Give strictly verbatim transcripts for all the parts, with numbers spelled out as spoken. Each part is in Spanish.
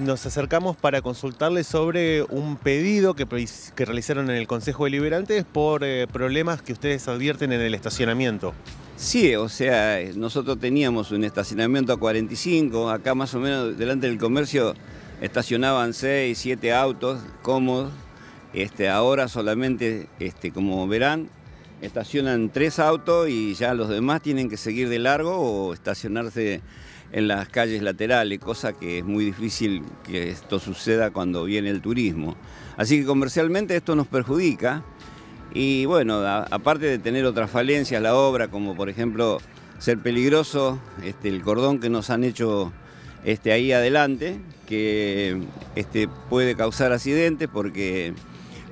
nos acercamos para consultarle sobre un pedido que, que realizaron en el Consejo Deliberante por eh, problemas que ustedes advierten en el estacionamiento. Sí, o sea, nosotros teníamos un estacionamiento a cuarenta y cinco, acá más o menos delante del comercio estacionaban seis, siete autos cómodos, este, ahora solamente, este, como verán, estacionan tres autos y ya los demás tienen que seguir de largo o estacionarse en las calles laterales, cosa que es muy difícil que esto suceda cuando viene el turismo. Así que comercialmente esto nos perjudica y bueno, a, aparte de tener otras falencias la obra, como por ejemplo ser peligroso, este, el cordón que nos han hecho este, ahí adelante, que este, puede causar accidentes porque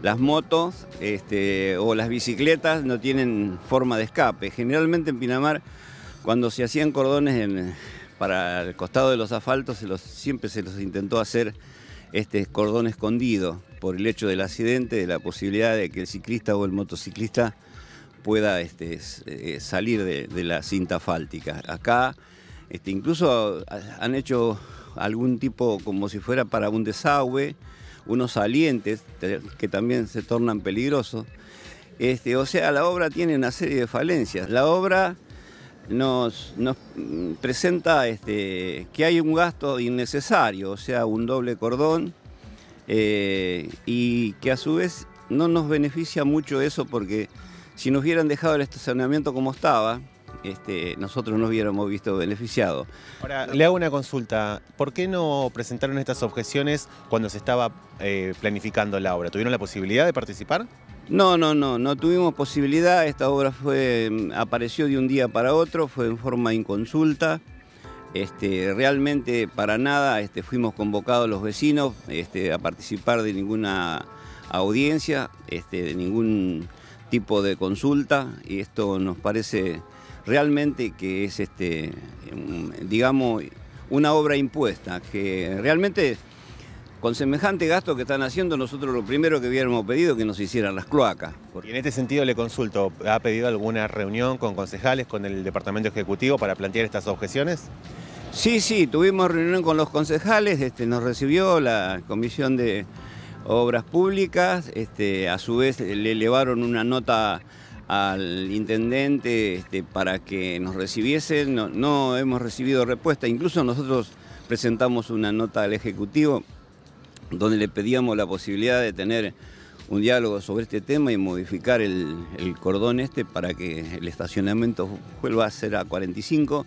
las motos este, o las bicicletas no tienen forma de escape. Generalmente en Pinamar, cuando se hacían cordones en, para el costado de los asfaltos, se los, siempre se los intentó hacer este cordón escondido por el hecho del accidente, de la posibilidad de que el ciclista o el motociclista pueda este, salir de, de la cinta asfáltica. Acá este, incluso han hecho algún tipo como si fuera para un desagüe, unos salientes que también se tornan peligrosos. Este, o sea, la obra tiene una serie de falencias. La obra nos, nos presenta este, que hay un gasto innecesario, o sea, un doble cordón, eh, y que a su vez no nos beneficia mucho eso, porque si nos hubieran dejado el estacionamiento como estaba, Este, nosotros nos hubiéramos visto beneficiados. Ahora, le hago una consulta. ¿Por qué no presentaron estas objeciones cuando se estaba eh, planificando la obra? ¿Tuvieron la posibilidad de participar? No, no, no, no tuvimos posibilidad. Esta obra fue, apareció de un día para otro, fue en forma inconsulta. Este, realmente para nada este, fuimos convocados los vecinos este, a participar de ninguna audiencia, este, de ningún tipo de consulta, y esto nos parece realmente que es, este, digamos, una obra impuesta, que realmente con semejante gasto que están haciendo, nosotros lo primero que hubiéramos pedido es que nos hicieran las cloacas. Y en este sentido le consulto, ¿ha pedido alguna reunión con concejales, con el Departamento Ejecutivo para plantear estas objeciones? Sí, sí, tuvimos reunión con los concejales, este, nos recibió la Comisión de Obras Públicas, este, a su vez le elevaron una nota al intendente este, para que nos recibiese, no, no hemos recibido respuesta. Incluso nosotros presentamos una nota al Ejecutivo donde le pedíamos la posibilidad de tener un diálogo sobre este tema y modificar el, el cordón este para que el estacionamiento vuelva a ser a cuarenta y cinco.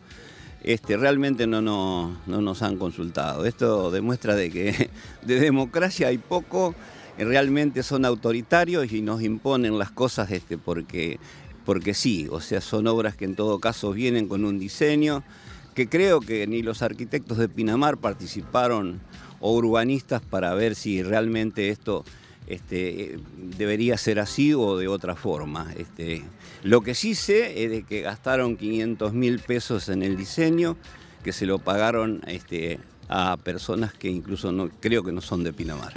Este, realmente no, no, no nos han consultado. Esto demuestra de que de democracia hay poco. Realmente son autoritarios y nos imponen las cosas este, porque, porque sí, o sea, son obras que en todo caso vienen con un diseño que creo que ni los arquitectos de Pinamar participaron o urbanistas para ver si realmente esto este, debería ser así o de otra forma. Este, lo que sí sé es de que gastaron quinientos mil pesos en el diseño, que se lo pagaron este, a personas que incluso no, creo que no son de Pinamar.